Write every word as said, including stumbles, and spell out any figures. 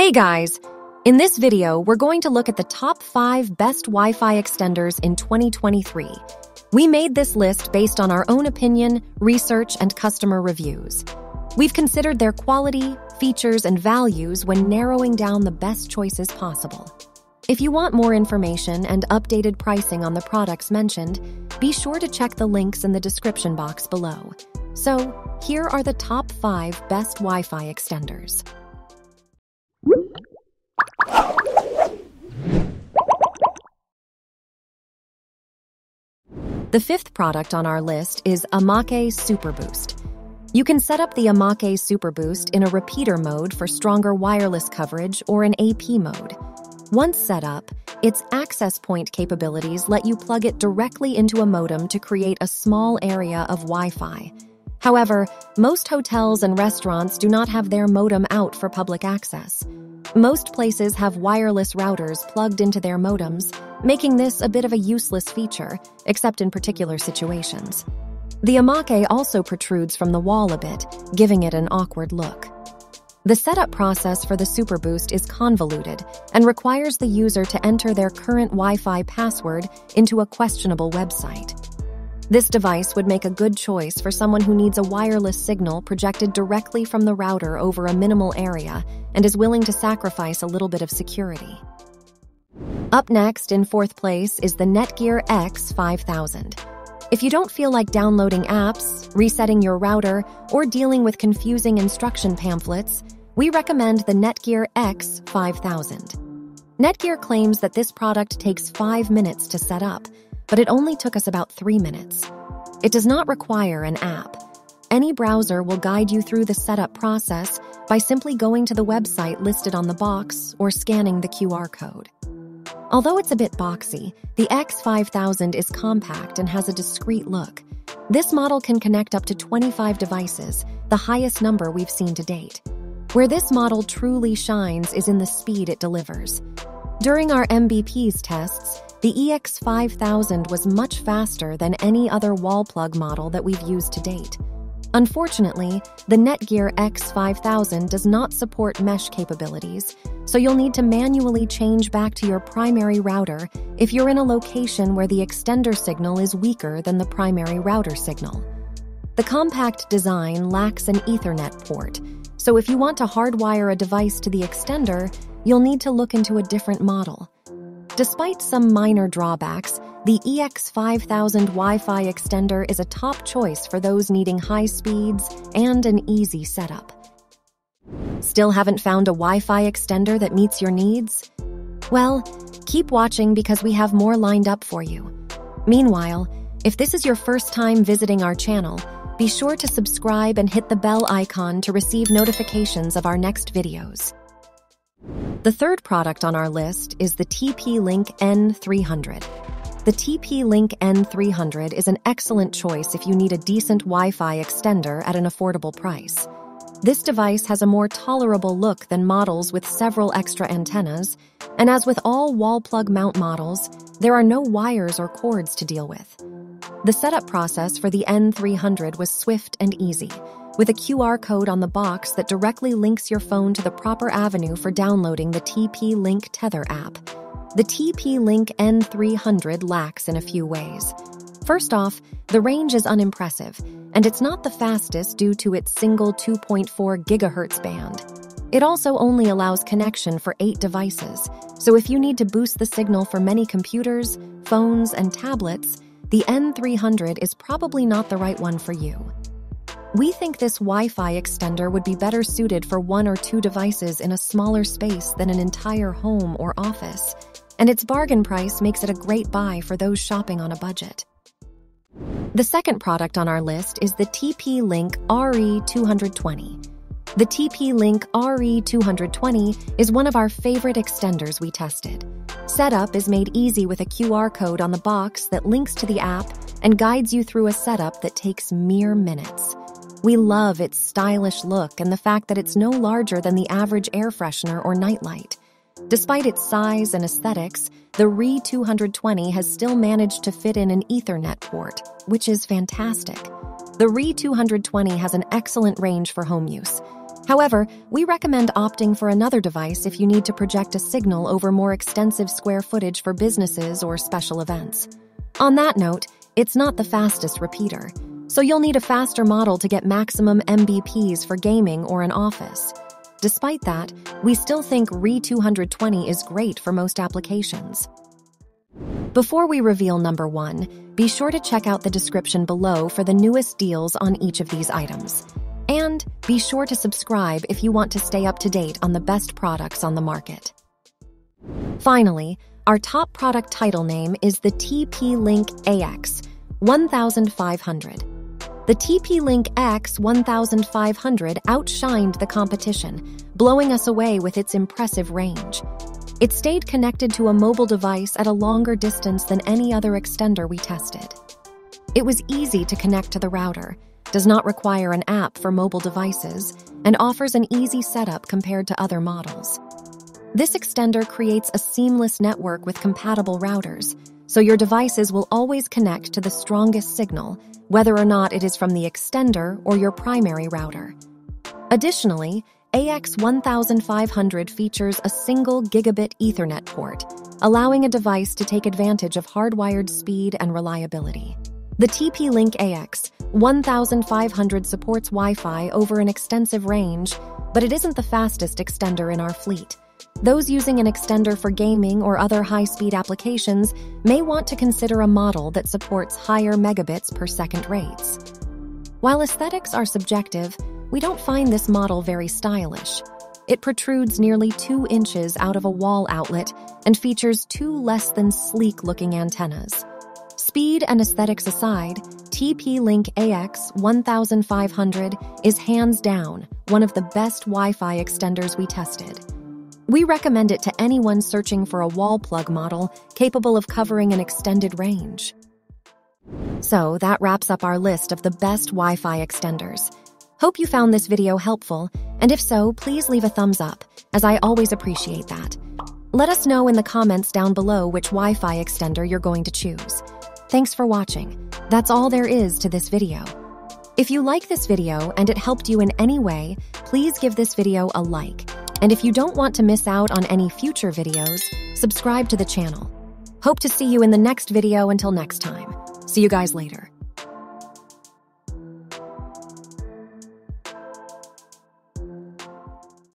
Hey guys! In this video, we're going to look at the top five best Wi-Fi extenders in twenty twenty-three. We made this list based on our own opinion, research, and customer reviews. We've considered their quality, features, and values when narrowing down the best choices possible. If you want more information and updated pricing on the products mentioned, be sure to check the links in the description box below. So, here are the top five best Wi-Fi extenders. The fifth product on our list is Amake Super Boost. You can set up the Amake Super Boost in a repeater mode for stronger wireless coverage or an A P mode. Once set up, its access point capabilities let you plug it directly into a modem to create a small area of Wi-Fi. However, most hotels and restaurants do not have their modem out for public access. Most places have wireless routers plugged into their modems, making this a bit of a useless feature, except in particular situations. The Amake also protrudes from the wall a bit, giving it an awkward look. The setup process for the Super Boost is convoluted and requires the user to enter their current Wi-Fi password into a questionable website. This device would make a good choice for someone who needs a wireless signal projected directly from the router over a minimal area and is willing to sacrifice a little bit of security. Up next, in fourth place, is the Netgear E X five thousand. If you don't feel like downloading apps, resetting your router, or dealing with confusing instruction pamphlets, we recommend the Netgear E X five thousand. Netgear claims that this product takes five minutes to set up, but it only took us about three minutes. It does not require an app. Any browser will guide you through the setup process by simply going to the website listed on the box or scanning the Q R code. Although it's a bit boxy, the E X five thousand is compact and has a discreet look. This model can connect up to twenty-five devices, the highest number we've seen to date. Where this model truly shines is in the speed it delivers. During our M B P's tests, the E X five thousand was much faster than any other wall plug model that we've used to date. Unfortunately, the Netgear E X five thousand does not support mesh capabilities, so you'll need to manually change back to your primary router if you're in a location where the extender signal is weaker than the primary router signal. The compact design lacks an Ethernet port, so if you want to hardwire a device to the extender, you'll need to look into a different model. Despite some minor drawbacks, the E X five thousand Wi-Fi extender is a top choice for those needing high speeds and an easy setup. Still haven't found a Wi-Fi extender that meets your needs? Well, keep watching because we have more lined up for you. Meanwhile, if this is your first time visiting our channel, be sure to subscribe and hit the bell icon to receive notifications of our next videos. The third product on our list is the T P-Link N three hundred. The T P-Link N three hundred is an excellent choice if you need a decent Wi-Fi extender at an affordable price. This device has a more tolerable look than models with several extra antennas, and as with all wall plug mount models, there are no wires or cords to deal with. The setup process for the N three hundred was swift and easy, with a Q R code on the box that directly links your phone to the proper avenue for downloading the T P-Link Tether app. The T P-Link N three hundred lacks in a few ways. First off, the range is unimpressive, and it's not the fastest due to its single two point four gigahertz band. It also only allows connection for eight devices, so if you need to boost the signal for many computers, phones, and tablets, the N three hundred is probably not the right one for you. We think this Wi-Fi extender would be better suited for one or two devices in a smaller space than an entire home or office, and its bargain price makes it a great buy for those shopping on a budget. The second product on our list is the T P-Link R E two twenty. The T P-Link R E two twenty is one of our favorite extenders we tested. Setup is made easy with a Q R code on the box that links to the app and guides you through a setup that takes mere minutes. We love its stylish look and the fact that it's no larger than the average air freshener or nightlight. Despite its size and aesthetics, the R E two twenty has still managed to fit in an Ethernet port, which is fantastic. The R E two twenty has an excellent range for home use. However, we recommend opting for another device if you need to project a signal over more extensive square footage for businesses or special events. On that note, it's not the fastest repeater, so you'll need a faster model to get maximum M B P s for gaming or an office. Despite that, we still think R E two twenty is great for most applications. Before we reveal number one, be sure to check out the description below for the newest deals on each of these items. And be sure to subscribe if you want to stay up to date on the best products on the market. Finally, our top product title name is the T P-Link A X fifteen hundred. The T P-Link A X fifteen hundred outshined the competition, blowing us away with its impressive range. It stayed connected to a mobile device at a longer distance than any other extender we tested. It was easy to connect to the router, does not require an app for mobile devices, and offers an easy setup compared to other models. This extender creates a seamless network with compatible routers, so your devices will always connect to the strongest signal, whether or not it is from the extender or your primary router. Additionally, A X fifteen hundred features a single gigabit Ethernet port, allowing a device to take advantage of hardwired speed and reliability. The T P-Link A X fifteen hundred supports Wi-Fi over an extensive range, but it isn't the fastest extender in our fleet. Those using an extender for gaming or other high-speed applications may want to consider a model that supports higher megabits per second rates. While aesthetics are subjective, we don't find this model very stylish. It protrudes nearly two inches out of a wall outlet and features two less than sleek-looking antennas. Speed and aesthetics aside, T P-Link A X fifteen hundred is hands down one of the best Wi-Fi extenders we tested. We recommend it to anyone searching for a wall plug model capable of covering an extended range. So that wraps up our list of the best Wi-Fi extenders. Hope you found this video helpful, and if so, please leave a thumbs up, as I always appreciate that. Let us know in the comments down below which Wi-Fi extender you're going to choose. Thanks for watching. That's all there is to this video. If you like this video and it helped you in any way, please give this video a like. And if you don't want to miss out on any future videos, subscribe to the channel. Hope to see you in the next video. Until next time. See you guys later.